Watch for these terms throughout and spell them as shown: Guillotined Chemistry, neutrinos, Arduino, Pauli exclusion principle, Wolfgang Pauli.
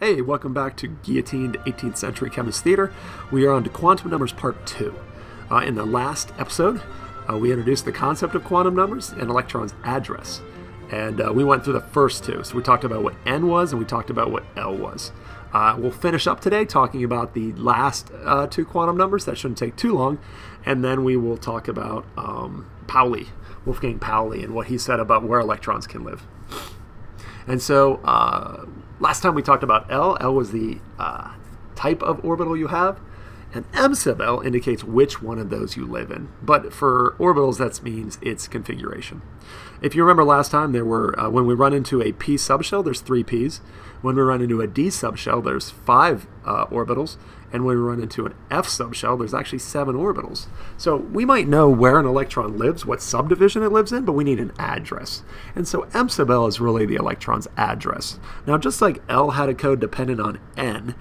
Hey, welcome back to Guillotined 18th Century Chemist Theater. We are on to Quantum Numbers Part 2. In the last episode, we introduced the concept of quantum numbers and electrons' address. And we went through the first two. So we talked about what N was and we talked about what L was. We'll finish up today talking about the last two quantum numbers. That shouldn't take too long. And then we will talk about Pauli, Wolfgang Pauli, and what he said about where electrons can live. And so last time we talked about L. L was the type of orbital you have, and M sub L indicates which one of those you live in. But for orbitals, that means its configuration. If you remember last time, there were when we run into a P subshell, there's 3 Ps. When we run into a D subshell, there's 5 orbitals. And when we run into an F subshell, there's actually 7 orbitals. So we might know where an electron lives, what subdivision it lives in, but we need an address. And so M sub L is really the electron's address. Now, just like L had a code dependent on N,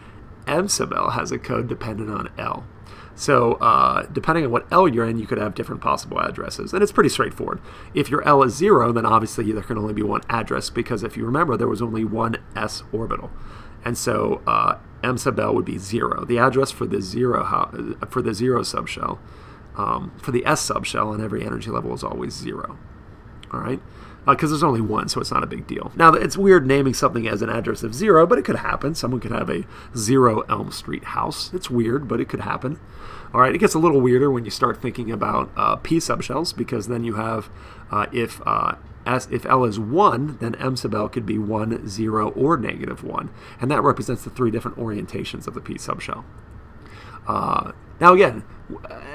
M sub L has a code dependent on L. So depending on what L you're in, you could have different possible addresses. And it's pretty straightforward. If your L is 0, then obviously there can only be one address, because if you remember, there was only one S orbital. And so M sub L would be 0. The address for the 0 subshell, for the S subshell on every energy level is always 0. All right? Because there's only one, so it's not a big deal. Now, it's weird naming something as an address of 0, but it could happen. Someone could have a 0 Elm Street house. It's weird, but it could happen. All right, it gets a little weirder when you start thinking about P subshells, because then you have if L is 1, then M sub L could be 1, 0, or negative 1. And that represents the 3 different orientations of the P subshell. Now again,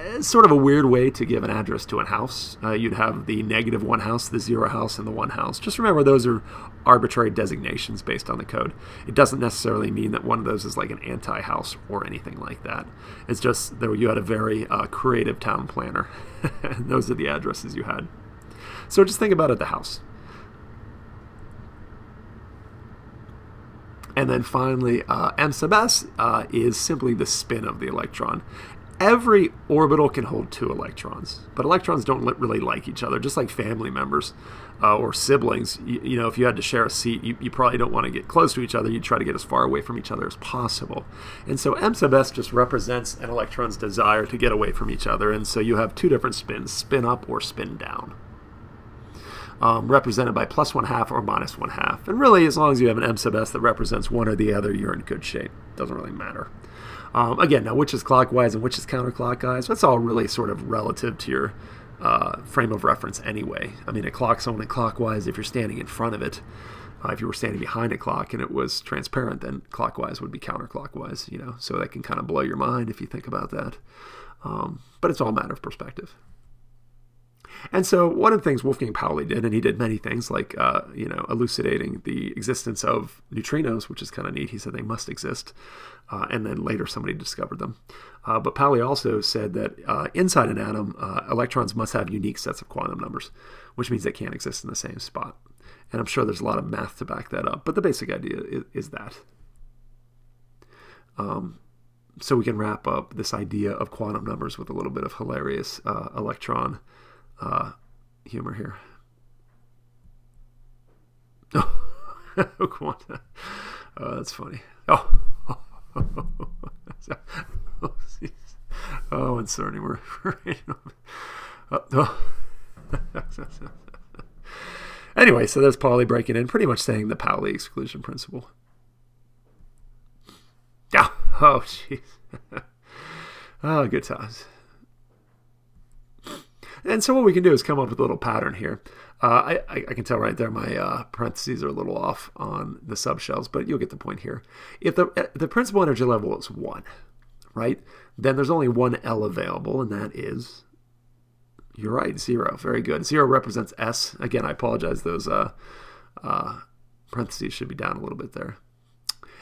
it's sort of a weird way to give an address to a house. You'd have the negative 1 house, the 0 house, and the 1 house. Just remember, those are arbitrary designations based on the code. It doesn't necessarily mean that one of those is like an anti-house or anything like that. It's just that you had a very creative town planner. And those are the addresses you had. So just think about it, the house. And then finally, M sub S is simply the spin of the electron. Every orbital can hold 2 electrons, but electrons don't really like each other, just like family members or siblings. You know, if you had to share a seat, you probably don't want to get close to each other. You try to get as far away from each other as possible. And so M sub S just represents an electron's desire to get away from each other. And so you have 2 different spins, spin up or spin down. Represented by +1/2 or -1/2. And really, as long as you have an M sub S that represents one or the other, you're in good shape. Doesn't really matter. Again, now which is clockwise and which is counterclockwise, that's all really sort of relative to your frame of reference anyway. I mean, a clock's only clockwise if you're standing in front of it. If you were standing behind a clock and it was transparent, then clockwise would be counterclockwise, you know, so that can kind of blow your mind if you think about that. But it's all a matter of perspective. And so one of the things Wolfgang Pauli did, and he did many things, like you know, elucidating the existence of neutrinos, which is kind of neat. He said they must exist, and then later somebody discovered them. But Pauli also said that inside an atom, electrons must have unique sets of quantum numbers, which means they can't exist in the same spot. And I'm sure there's a lot of math to back that up, but the basic idea is that. So we can wrap up this idea of quantum numbers with a little bit of hilarious electron humor here. Oh, quanta. That's funny. Oh, oh, inserting word. Anyway, so there's Pauli breaking in, pretty much saying the Pauli exclusion principle. Oh, jeez. Oh, good times. And so what we can do is come up with a little pattern here. I can tell right there my parentheses are a little off on the subshells, but you'll get the point here. If the principal energy level is 1, right, then there's only one L available, and that is, you're right, 0. Very good. 0 represents S. Again, I apologize. Those parentheses should be down a little bit there.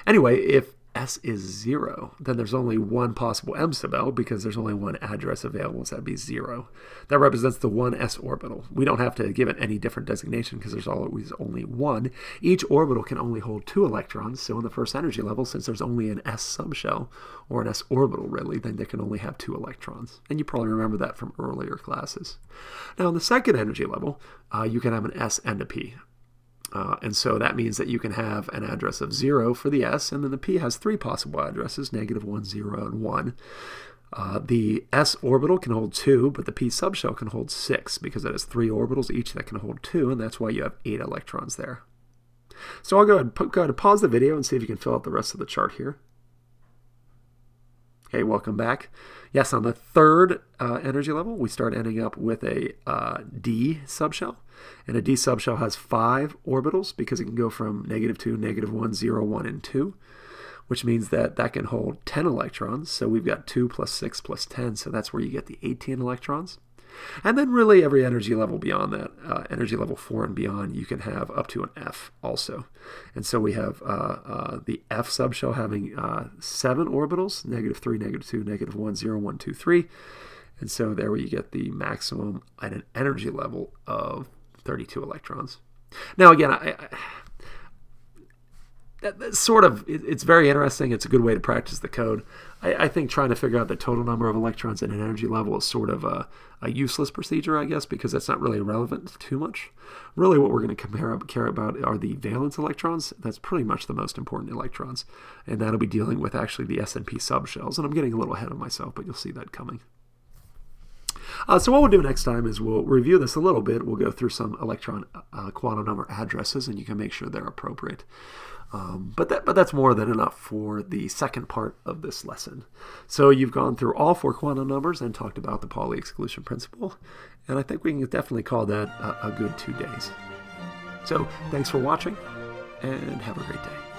Anyway, if S is 0, then there's only one possible M sub L, because there's only one address available, so that'd be 0. That represents the one S orbital. We don't have to give it any different designation because there's always only one. Each orbital can only hold 2 electrons, so in the first energy level, since there's only an S subshell, or an S orbital really, then they can only have 2 electrons. And you probably remember that from earlier classes. Now in the second energy level, you can have an S and a P. And so that means that you can have an address of 0 for the s, and then the p has three possible addresses, -1, 0, and 1. The s orbital can hold 2, but the p subshell can hold 6, because it has 3 orbitals each that can hold 2, and that's why you have 8 electrons there. So I'll go ahead and pause the video and see if you can fill out the rest of the chart here. Hey, welcome back. Yes, on the third energy level, we start ending up with a D subshell. And a D subshell has 5 orbitals, because it can go from -2, -1, 0, 1, and 2, which means that that can hold 10 electrons. So we've got 2 + 6 + 10, so that's where you get the 18 electrons. And then really every energy level beyond that, energy level 4 and beyond, you can have up to an F also. And so we have the F subshell having 7 orbitals, -3, -2, -1, 0, 1, 2, 3. And so there you get the maximum at an energy level of 32 electrons. Now again, that's sort of, it's very interesting. It's a good way to practice the code. I think trying to figure out the total number of electrons in an energy level is sort of a useless procedure, I guess, because that's not really relevant too much. Really what we're going to care about are the valence electrons. That's pretty much the most important electrons. And that'll be dealing with actually the S and P subshells. And I'm getting a little ahead of myself, but you'll see that coming. So what we'll do next time is we'll review this a little bit. We'll go through some electron quantum number addresses, and you can make sure they're appropriate. But that's more than enough for the second part of this lesson. So you've gone through all 4 quantum numbers and talked about the Pauli exclusion principle, and I think we can definitely call that a good 2 days. So thanks for watching, and have a great day.